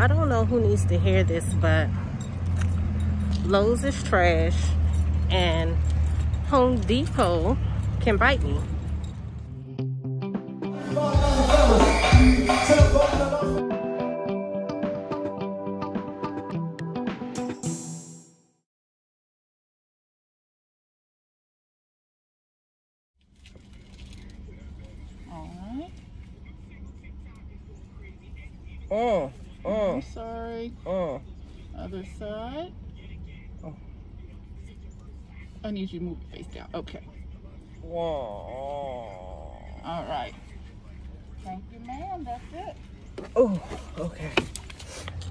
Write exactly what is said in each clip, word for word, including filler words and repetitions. I don't know who needs to hear this, but Lowe's is trash and Home Depot can bite me. Oh, oh. I'm sorry. Oh. Other side. Oh. I need you to move your face down. Okay. Whoa. All right. Thank you, ma'am. That's it. Oh, okay.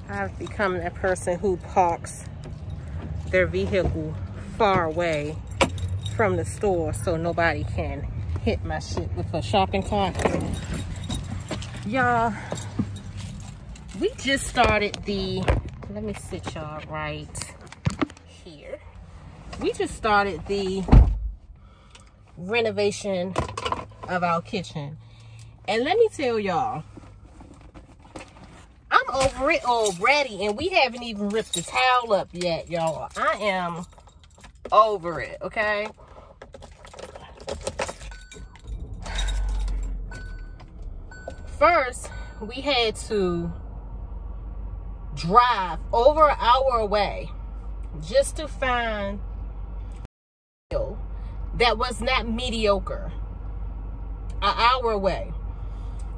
I've become that person who parks their vehicle far away from the store so nobody can hit my shit with a shopping cart. Y'all, we just started the, let me sit y'all right here. We just started the renovation of our kitchen. And let me tell y'all, I'm over it already, and we haven't even ripped the towel up yet, y'all. I am over it, okay? First, we had to drive over an hour away just to find that was not mediocre. An hour away.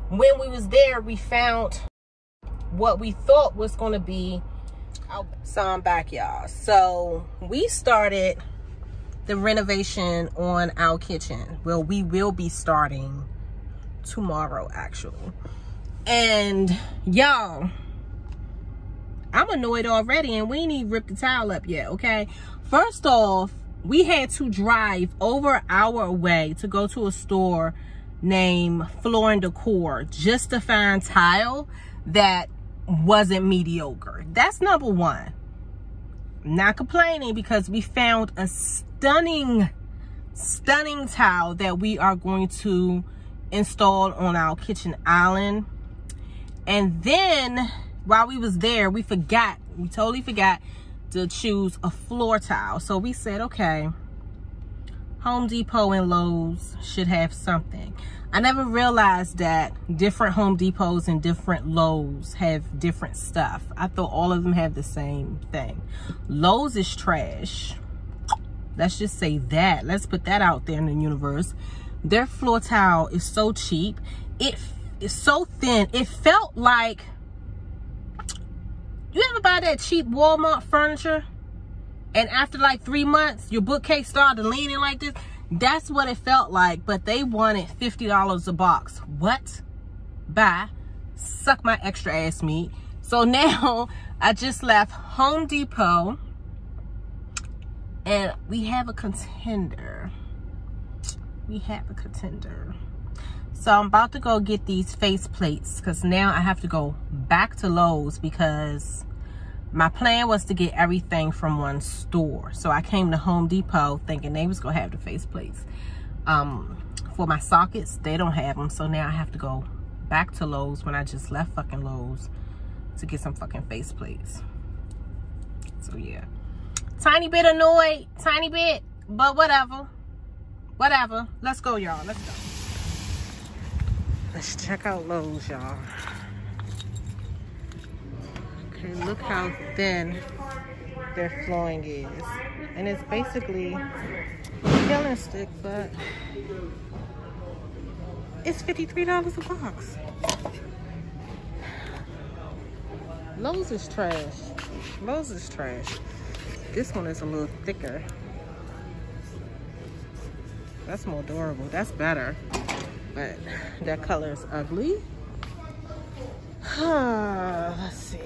When we was there, we found what we thought was going to be some backyard. So we started the renovation on our kitchen. Well, we will be starting tomorrow, actually. And y'all, I'm annoyed already, and we ain't even ripped the towel up yet, okay? First off, we had to drive over an hour away to go to a store named Floor and Decor just to find tile that wasn't mediocre. That's number one. I'm not complaining because we found a stunning, stunning tile that we are going to install on our kitchen island. And then while we was there, we forgot, we totally forgot to choose a floor tile. So we said, okay, Home Depot and Lowe's should have something. I never realized that different Home Depots and different Lowe's have different stuff. I thought all of them have the same thing. Lowe's is trash. Let's just say that. Let's put that out there in the universe. Their floor tile is so cheap. It is so thin. It felt like, you ever buy that cheap Walmart furniture and after like three months, your bookcase started leaning like this? That's what it felt like, but they wanted fifty dollars a box. What? Bye. Suck my extra ass meat. So now I just left Home Depot and we have a contender. We have a contender. So I'm about to go get these face plates because now I have to go back to Lowe's because my plan was to get everything from one store. So I came to Home Depot thinking they was going to have the face plates. Um, for my sockets, they don't have them. So now I have to go back to Lowe's when I just left fucking Lowe's to get some fucking face plates. So yeah. Tiny bit annoyed. Tiny bit. But whatever. Whatever. Let's go, y'all. Let's go. Let's check out Lowe's, y'all. Okay, look how thin their flooring is. And it's basically killing stick, but it's fifty-three dollars a box. Lowe's is trash. Lowe's is trash. This one is a little thicker. That's more durable. That's better. But that color is ugly. Let's see.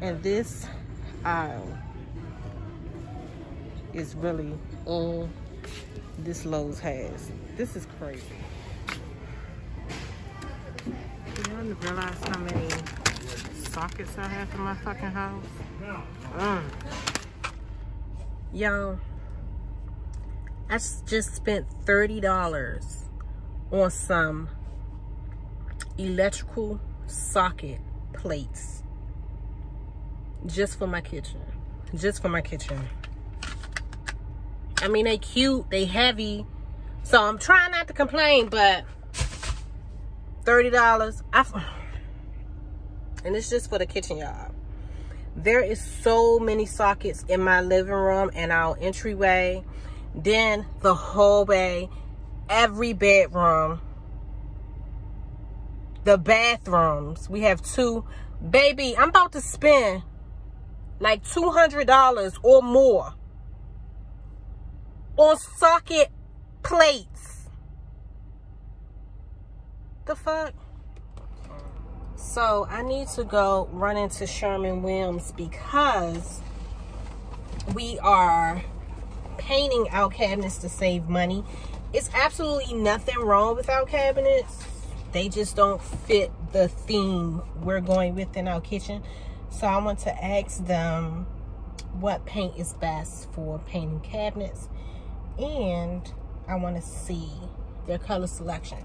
And this aisle is really all this Lowe's has. This is crazy. You don't realize how many sockets I have in my fucking house? Mm. Y'all, I just spent thirty dollars on some electrical socket plates just for my kitchen, just for my kitchen. I mean, they cute, they heavy, so I'm trying not to complain, but thirty dollars, I, and it's just for the kitchen, y'all. There is so many sockets in my living room and our entryway, then the hallway, every bedroom, the bathrooms. We have two. Baby, I'm about to spend like two hundred dollars or more on socket plates. The fuck? So I need to go run into Sherwin-Williams because we are painting our cabinets to save money. It's absolutely nothing wrong with our cabinets. They just don't fit the theme we're going with in our kitchen. So I want to ask them what paint is best for painting cabinets. And I want to see their color selection.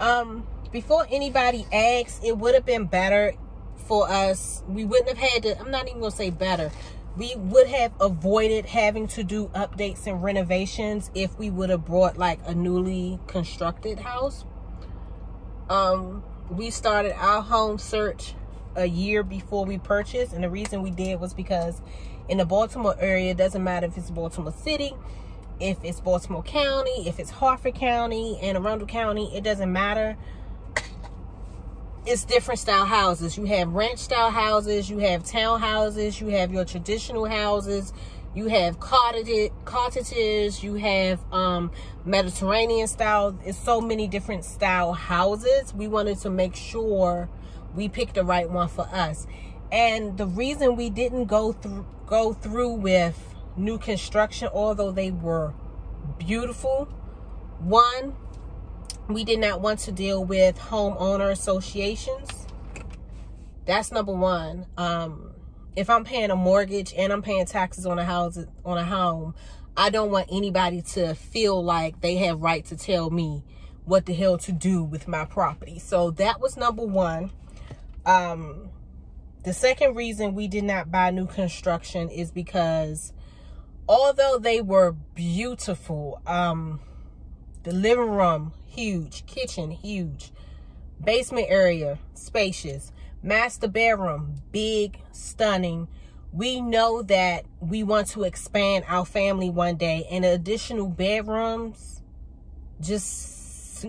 Um, before anybody asks, it would have been better for us. We wouldn't have had to, I'm not even going to say better. We would have avoided having to do updates and renovations if we would have brought like a newly constructed house. Um, we started our home search a year before we purchased. And the reason we did was because in the Baltimore area, it doesn't matter if it's Baltimore City, if it's Baltimore County, if it's Harford County and Arundel County, it doesn't matter. It's different style houses. You have ranch style houses, you have townhouses, you have your traditional houses, you have cottage, cottages, you have um, Mediterranean style. It's so many different style houses. We wanted to make sure we picked the right one for us. And the reason we didn't go through go through with new construction, although they were beautiful, one, we did not want to deal with homeowner associations. That's number one. Um if I'm paying a mortgage and I'm paying taxes on a house, on a home, I don't want anybody to feel like they have right to tell me what the hell to do with my property. So that was number one. Um the second reason we did not buy new construction is because although they were beautiful, um, the living room, huge, kitchen, huge, basement area, spacious, master bedroom, big, stunning. We know that we want to expand our family one day, and additional bedrooms, just,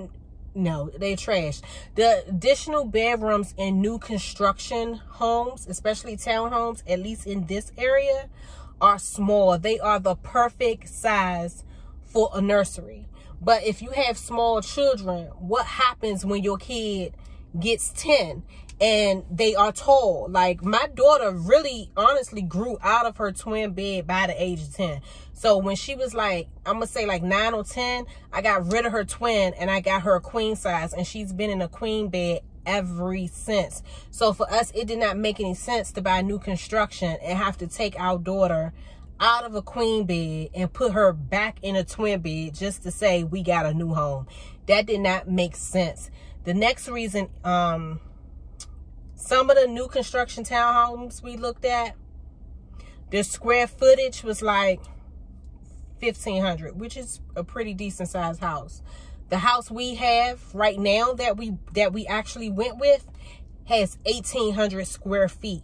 no, they're trash. The additional bedrooms in new construction homes, especially townhomes, at least in this area, are small. They are the perfect size for a nursery. But if you have small children, what happens when your kid gets ten and they are tall? Like, my daughter really honestly grew out of her twin bed by the age of ten. So when she was like, I'm gonna say like nine or ten, I got rid of her twin and I got her a queen size, and she's been in a queen bed every since. So for us, it did not make any sense to buy new construction and have to take our daughter out of a queen bed and put her back in a twin bed just to say we got a new home. That did not make sense. The next reason, um some of the new construction townhomes we looked at, their square footage was like fifteen hundred, which is a pretty decent sized house. The house we have right now that we that we actually went with has eighteen hundred square feet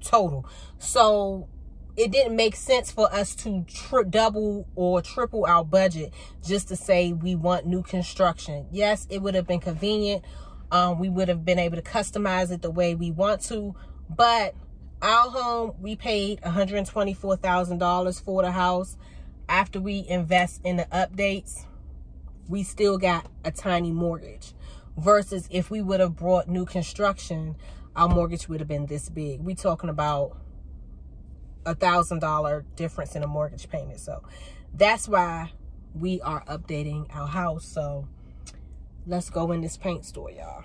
total. So it didn't make sense for us to tri double or triple our budget just to say we want new construction. Yes, it would have been convenient. Um, we would have been able to customize it the way we want to. But our home, we paid one hundred twenty-four thousand dollars for the house. After we invest in the updates, we still got a tiny mortgage, versus if we would have brought new construction, our mortgage would have been this big. We talking about a thousand dollar difference in a mortgage payment. So that's why we are updating our house. So let's go in this paint store, y'all.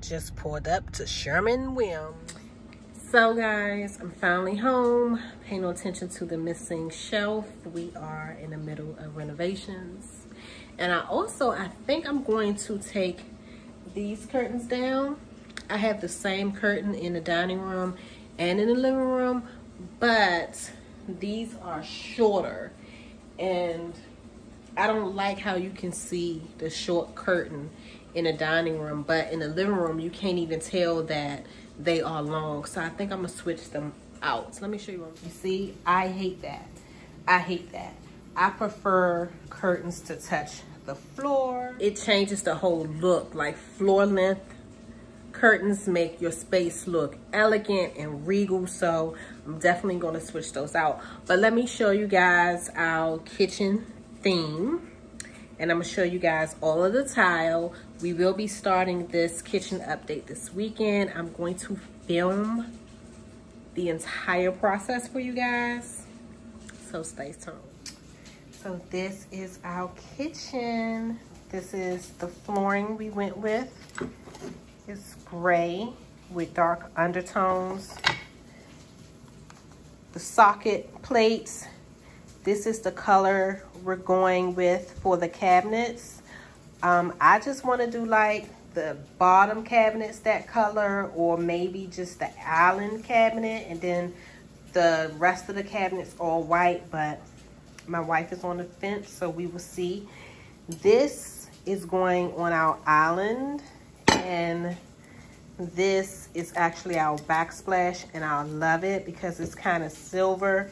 Just pulled up to Sherwin-Williams. So guys, I'm finally home. Pay no attention to the missing shelf. We are in the middle of renovations. And I also, I think I'm going to take these curtains down I have the same curtain in the dining room and in the living room, but these are shorter, and I don't like how you can see the short curtain in the dining room, but in the living room you can't even tell that they are long. So I think I'm gonna switch them out. So let me show you what you see. I hate that. I hate that. I prefer curtains to touch the floor. It changes the whole look. Like, floor length curtains make your space look elegant and regal, so I'm definitely going to switch those out. But let me show you guys our kitchen theme, and I'm going to show you guys all of the tile. We will be starting this kitchen update this weekend. I'm going to film the entire process for you guys, so stay tuned. So this is our kitchen. This is the flooring we went with. It's gray with dark undertones. The socket plates. This is the color we're going with for the cabinets. Um, I just want to do like the bottom cabinets that color, or maybe just the island cabinet, and then the rest of the cabinets all white, but my wife is on the fence, so we will see. This is going on our island, and this is actually our backsplash, and I love it because it's kind of silver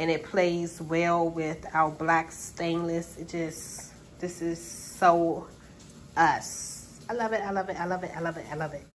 and it plays well with our black stainless. It just, this is so us. I love it, I love it, I love it, I love it, I love it.